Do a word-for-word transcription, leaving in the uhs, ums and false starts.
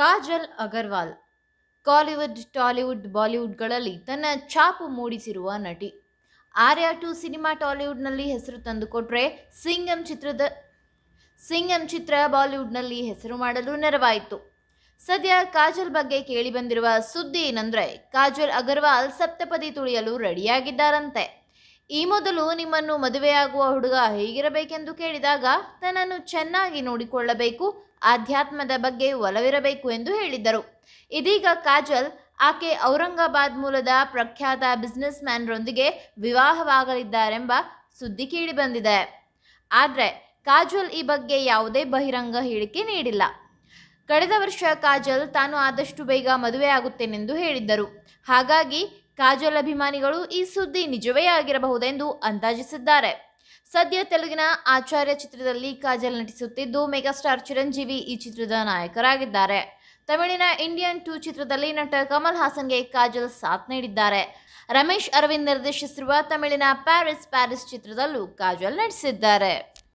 Kajal Aggarwal Kollywood Tollywood ಬಾಲಿವುಡ್ಗಳಲ್ಲಿ ತನ್ನ ಛಾಪು ಮೂಡಿಸಿರುವ ನಟಿ. ಆರ್ಯ ಟು ಸಿನಿಮಾ ಟಾಲಿವುಡ್ನಲ್ಲಿ ಹೆಸರು ತಂದುಕೊಟ್ರೆ ಸಿಂಗಂ ಚಿತ್ರದ ಸಿಂಗಂ ಚಿತ್ರ ಬಾಲಿವುಡ್ನಲ್ಲಿ ಹೆಸರು ಮಾಡಲು ನೆರವಾಯಿತು. ಸದ್ಯ ಕಾಜಲ್ ಬಗ್ಗೆ ಕೇಳಿಬಂದಿರುವ ಸುದ್ದಿ ಏನಂದರೆ ಕಾಜಲ್ ಅಗರ್ವಾಲ್ ಸಪ್ತಪದಿ ತುಳಿಯಲು ರೆಡಿಯಾಗಿದ್ದಾರಂತೆ. ಈ ಮೊದಲು ನಿಮ್ಮನ್ನು ಮದುವೆಯಾಗುವ ಹುಡುಗ ಹೇಗಿರಬೇಕೆಂದು ಕೇಳಿದಾಗ ತನ್ನನ್ನು ಚೆನ್ನಾಗಿ ನೋಡಿಕೊಳ್ಳಬೇಕು, ಆಧ್ಯಾತ್ಮದ ಬಗ್ಗೆ ಒಲವಿರಬೇಕು ಎಂದು ಹೇಳಿದ್ದರು. ಇದೀಗ ಕಾಜಲ್ ಆಕೆ ಔರಂಗಾಬಾದ್ ಮೂಲದ ಪ್ರಖ್ಯಾತ ಬಿಸ್ನೆಸ್ ಮ್ಯಾನ್ರೊಂದಿಗೆ ವಿವಾಹವಾಗಲಿದ್ದಾರೆಂಬ ಸುದ್ದಿ ಕೇಳಿಬಂದಿದೆ. ಆದರೆ ಕಾಜಲ್ ಈ ಬಗ್ಗೆ ಯಾವುದೇ ಬಹಿರಂಗ ಹೇಳಿಕೆ ನೀಡಿಲ್ಲ. ಕಳೆದ ವರ್ಷ ಕಾಜಲ್ ತಾನು ಆದಷ್ಟು ಬೇಗ ಮದುವೆಯಾಗುತ್ತೇನೆಂದು ಹೇಳಿದ್ದರು. ಹಾಗಾಗಿ ಕಾಜಲ್ ಅಭಿಮಾನಿಗಳು ಈ ಸುದ್ದಿ ನಿಜವೇ ಆಗಿರಬಹುದೆಂದು ಅಂದಾಜಿಸಿದ್ದಾರೆ. ಸದ್ಯ ತೆಲುಗಿನ ಆಚಾರ್ಯ ಚಿತ್ರದಲ್ಲಿ ಕಾಜಲ್ ನಟಿಸುತ್ತಿದ್ದು ಮೆಗಾಸ್ಟಾರ್ ಚಿರಂಜೀವಿ ಈ ಚಿತ್ರದ ನಾಯಕರಾಗಿದ್ದಾರೆ. ತಮಿಳಿನ ಇಂಡಿಯನ್ ಟೂ ಚಿತ್ರದಲ್ಲಿ ನಟ ಕಮಲ್ ಹಾಸನ್ಗೆ ಕಾಜಲ್ ಸಾಥ್ ನೀಡಿದ್ದಾರೆ. ರಮೇಶ್ ಅರವಿಂದ್ ನಿರ್ದೇಶಿಸಿರುವ ತಮಿಳಿನ ಪ್ಯಾರಿಸ್ ಪ್ಯಾರಿಸ್ ಚಿತ್ರದಲ್ಲೂ ಕಾಜಲ್ ನಟಿಸಿದ್ದಾರೆ.